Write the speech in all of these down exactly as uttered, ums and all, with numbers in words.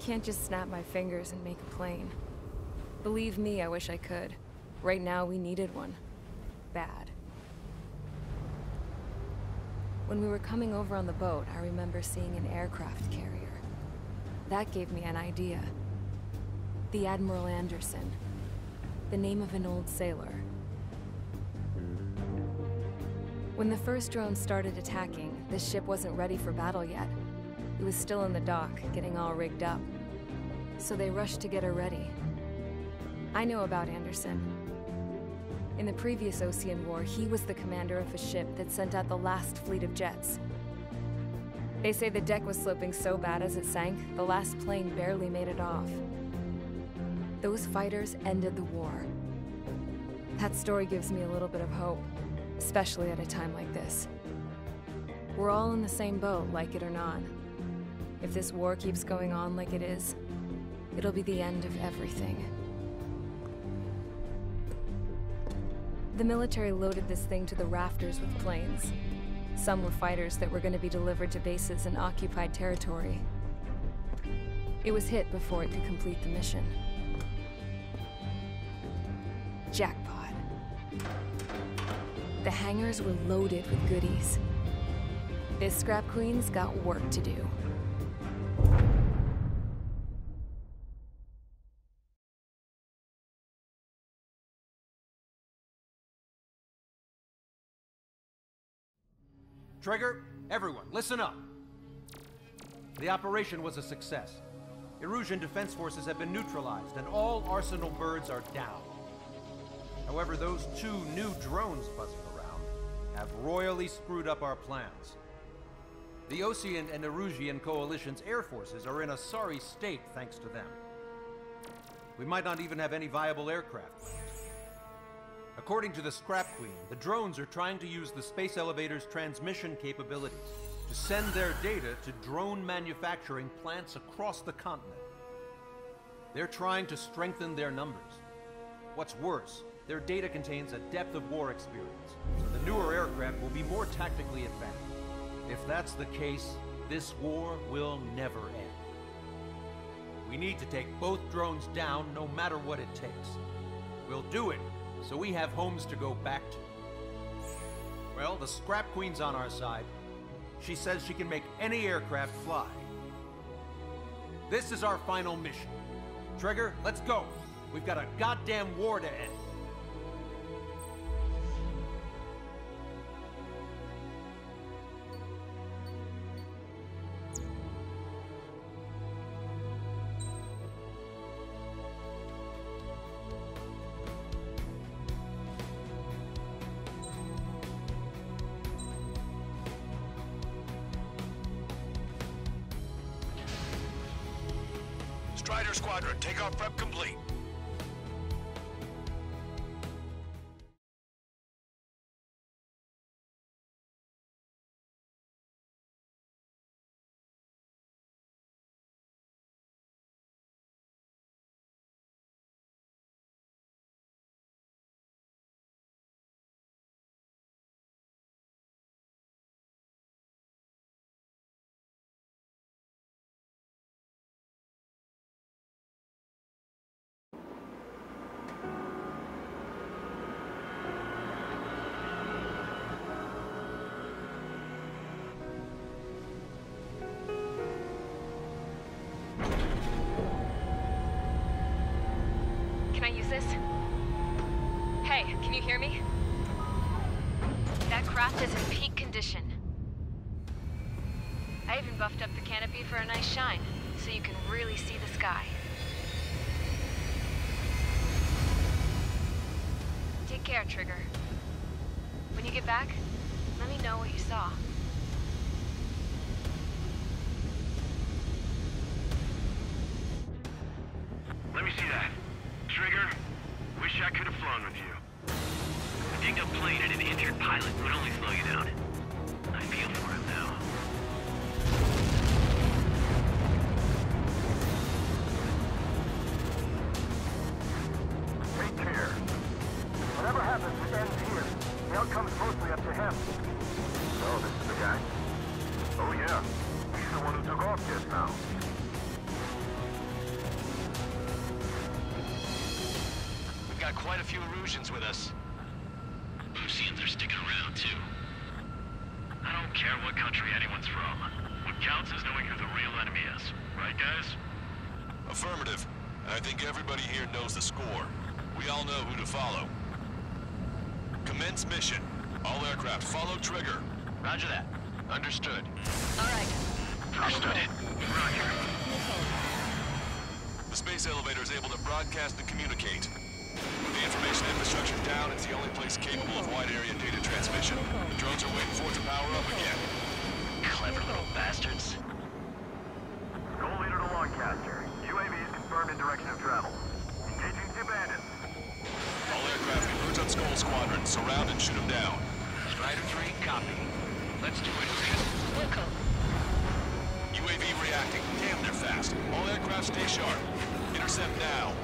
can't just snap my fingers and make a plane. Believe me, I wish I could. Right now, we needed one. Bad. When we were coming over on the boat, I remember seeing an aircraft carrier. That gave me an idea. The Admiral Anderson. The name of an old sailor. When the first drone started attacking, this ship wasn't ready for battle yet. It was still in the dock, getting all rigged up. So they rushed to get her ready. I know about Anderson. In the previous Ocean War, he was the commander of a ship that sent out the last fleet of jets. They say the deck was sloping so bad as it sank, the last plane barely made it off. Those fighters ended the war. That story gives me a little bit of hope, especially at a time like this. We're all in the same boat, like it or not. If this war keeps going on like it is, it'll be the end of everything. The military loaded this thing to the rafters with planes. Some were fighters that were going to be delivered to bases in occupied territory. It was hit before it could complete the mission. Jackpot. The hangars were loaded with goodies. This Scrap Queen's got work to do. Trigger, everyone, listen up. The operation was a success. Erusean defense forces have been neutralized, and all Arsenal birds are down. However, those two new drones buzzing around have royally screwed up our plans. The Ocean and Erusean Coalition's air forces are in a sorry state thanks to them. We might not even have any viable aircraft. According to the Scrap Queen, the drones are trying to use the Space Elevator's transmission capabilities to send their data to drone manufacturing plants across the continent. They're trying to strengthen their numbers. What's worse, their data contains a depth of war experience, so the newer aircraft will be more tactically advanced. If that's the case, this war will never end. We need to take both drones down, no matter what it takes. We'll do it, so we have homes to go back to. Well, the Scrap Queen's on our side. She says she can make any aircraft fly. This is our final mission. Trigger, let's go. We've got a goddamn war to end. Rider Squadron, takeoff prep complete. Hey, can you hear me? That craft is in peak condition. I even buffed up the canopy for a nice shine, so you can really see the sky. Take care, Trigger. When you get back, let me know what you saw. Let me see that. Trigger, wish I could have flown with you. I dinged up plane and an injured pilot would only slow you down. I feel for him now. Take care. Whatever happens, it ends here. The outcome's mostly up to him. Oh, this is the guy? Oh yeah, he's the one who took off just now. got quite a few Eruseans with us. Oseans are sticking around, too. I don't care what country anyone's from. What counts is knowing who the real enemy is. Right, guys? Affirmative. I think everybody here knows the score. We all know who to follow. Commence mission. All aircraft follow Trigger. Roger that. Understood. All right. Understood it. Roger. The space elevator is able to broadcast and communicate. With the information infrastructure down, it's the only place capable of wide area data transmission. The drones are waiting for it to power up again. Clever little bastards. Goal leader to Longcaster. U A V is confirmed in direction of travel. Engaging two bandits. All aircraft converge on Skull Squadron. Surround and shoot them down. Strider three, copy. Let's do it, Chris. Welcome. U A V reacting. Damn, they're fast. All aircraft stay sharp. Intercept now.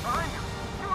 Behind you!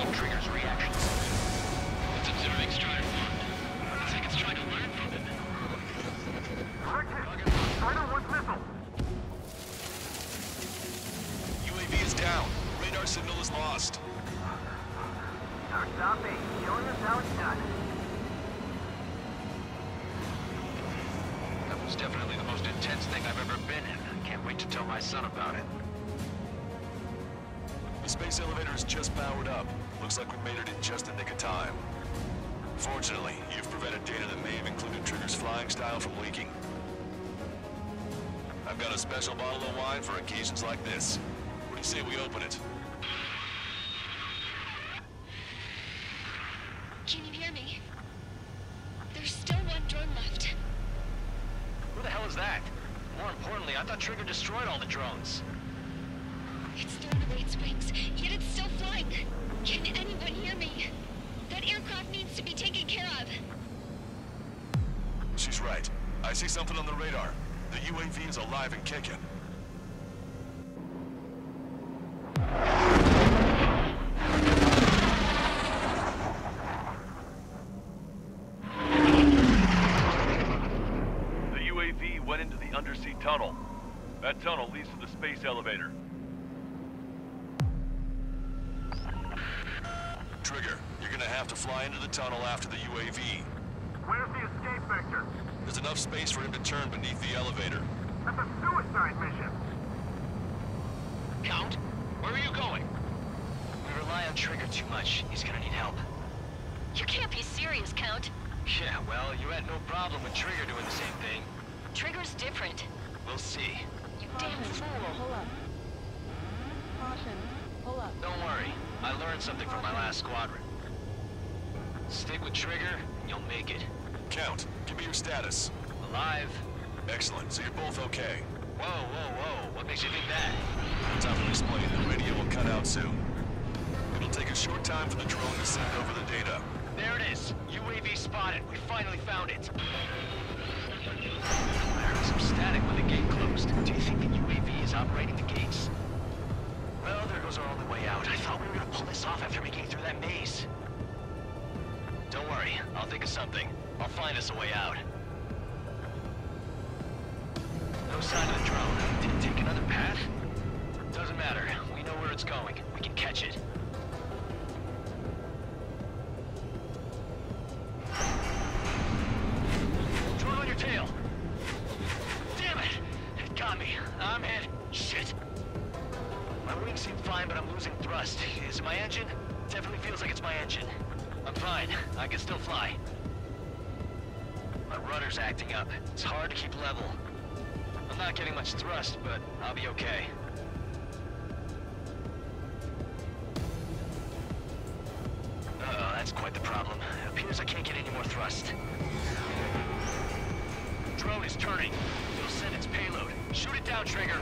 studying Trigger's reactions. It's observing Strider one. I think it's trying to learn from it. Correct it. Strider one's missile. U A V is down. Radar signal is lost. Stop me. Showing us how it's done. That was definitely the most intense thing I've ever been in. I can't wait to tell my son about it. The space elevator is just powered up. Looks like we made it in just the nick of time. Fortunately, you've prevented data that may have included Trigger's flying style from leaking. I've got a special bottle of wine for occasions like this. What do you say we open it? Can you hear me? There's still one drone left. Who the hell is that? More importantly, I thought Trigger destroyed all the drones. It's thrown away its wings, yet it's still flying. Can anyone hear me? That aircraft needs to be taken care of. She's right. I see something on the radar. The U A V is alive and kicking. The U A V went into the undersea tunnel. That tunnel leads to the space elevator. Trigger, you're gonna have to fly into the tunnel after the U A V. Where's the escape vector? There's enough space for him to turn beneath the elevator. That's a suicide mission! Count, where are you going? We rely on Trigger too much. He's gonna need help. You can't be serious, Count. Yeah, well, you had no problem with Trigger doing the same thing. Trigger's different. We'll see. You damn fool! Hold up. Caution. Hold up. Don't worry. I learned something from my last squadron. Stick with Trigger, and you'll make it. Count, give me your status. Alive. Excellent, so you're both okay. Whoa, whoa, whoa, what makes you think that? It's tough to explain, the radio will cut out soon. It'll take a short time for the drone to send over the data. There it is! U A V spotted, we finally found it! I heard some static when the gate closed. Do you think the U A V is operating the gates? Well, there goes our only way out. I thought we were gonna pull this off after making it through that maze. Don't worry, I'll think of something. I'll find us a way out. No sign of the drone. Did it take another path? Doesn't matter. We know where it's going. We can catch it. Drone on your tail! Damn it! It got me. I'm hit. Shit! My wings seem fine, but I'm losing thrust. Is it my engine? Definitely feels like it's my engine. I'm fine. I can still fly. My rudder's acting up. It's hard to keep level. I'm not getting much thrust, but I'll be okay. Uh-oh, that's quite the problem. It appears I can't get any more thrust. Drone is turning. It'll send its payload. Shoot it down, Trigger!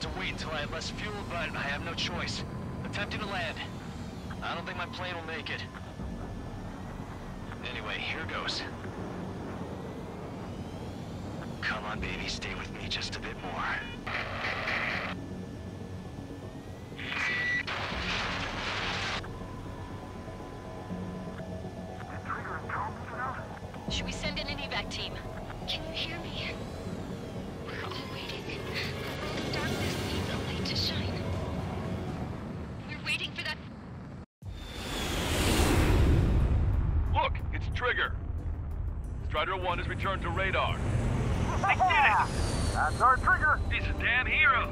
To wait until I have less fuel, but I have no choice. Attempting to land. I don't think my plane will make it. Anyway, here goes. Come on, baby, stay with me just a bit more. Strider one has returned to radar. I did it! That's our Trigger! He's a damn hero!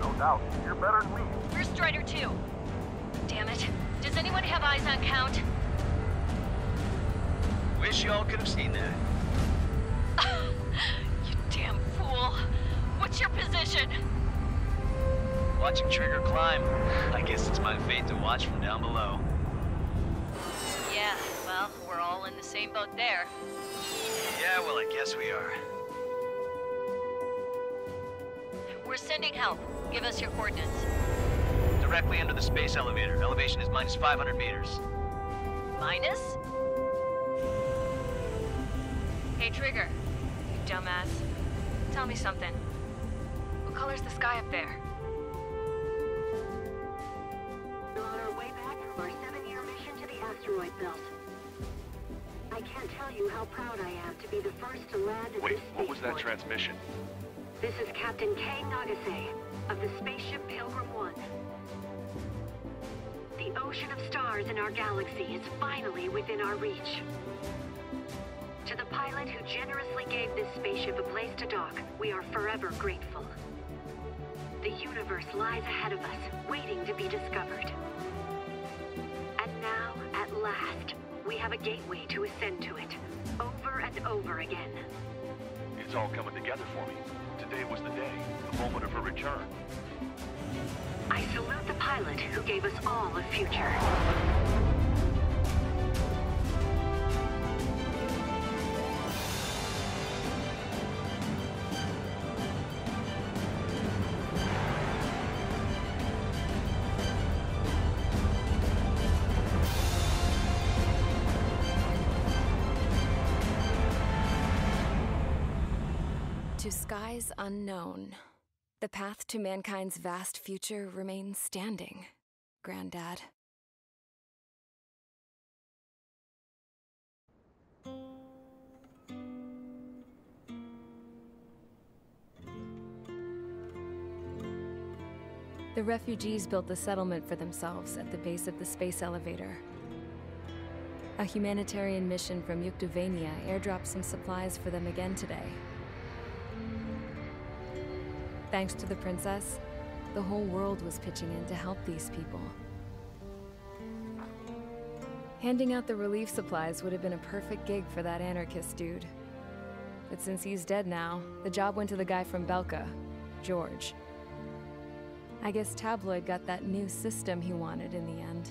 No doubt. You're better than me. Where's Strider two? Damn it. Does anyone have eyes on Count? Wish y'all could have seen that. You damn fool. What's your position? Watching Trigger climb. I guess it's my fate to watch from down below. Yeah, well, we're all in the same boat there. Yeah, well, I guess we are. We're sending help. Give us your coordinates. Directly under the space elevator. Elevation is minus five hundred meters. Minus? Hey, Trigger. You dumbass. Tell me something. What color's the sky up there? We're on our way back from our seven-year mission to the asteroid belt. I can't tell you how proud I am to be the first to land at this spaceport. Wait, what was that transmission? This is Captain K. Nagase of the spaceship Pilgrim One. The ocean of stars in our galaxy is finally within our reach. To the pilot who generously gave this spaceship a place to dock, we are forever grateful. The universe lies ahead of us, waiting to be discovered. And now, at last, we have a gateway to ascend to it, over and over again. It's all coming together for me. Today was the day, the moment of her return. I salute the pilot who gave us all a future. To skies unknown, the path to mankind's vast future remains standing, Granddad. The refugees built a settlement for themselves at the base of the space elevator. A humanitarian mission from Yuktovania airdropped some supplies for them again today. Thanks to the princess, the whole world was pitching in to help these people. Handing out the relief supplies would have been a perfect gig for that anarchist dude. But since he's dead now, the job went to the guy from Belka, George. I guess Tabloid got that new system he wanted in the end.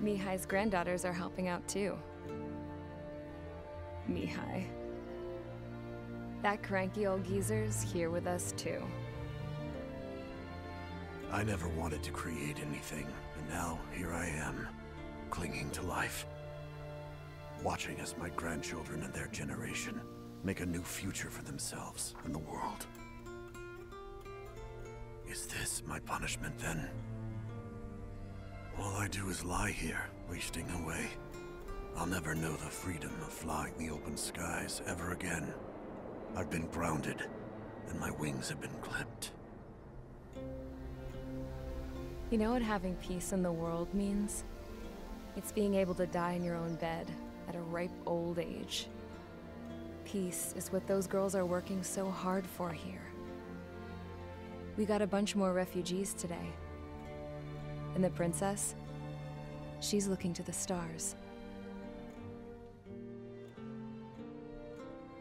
Mihai's granddaughters are helping out too. Mihai. That cranky old geezer's here with us, too. I never wanted to create anything, and now here I am, clinging to life. Watching as my grandchildren and their generation make a new future for themselves and the world. Is this my punishment, then? All I do is lie here, wasting away. I'll never know the freedom of flying the open skies ever again. I've been grounded, and my wings have been clipped. You know what having peace in the world means? It's being able to die in your own bed at a ripe old age. Peace is what those girls are working so hard for here. We got a bunch more refugees today. And the princess? She's looking to the stars.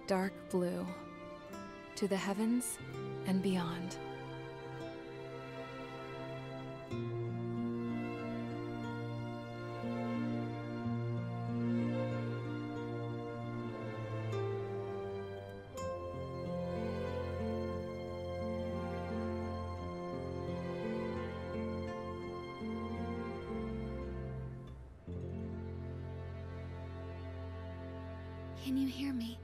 Dark blue, to the heavens and beyond. Can you hear me?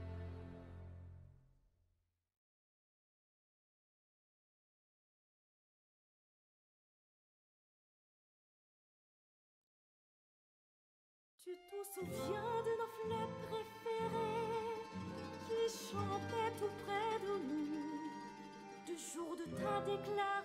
Tu te souviens de nos fleurs préférées qui chantaient tout près de nous, du jour de ta déclaration.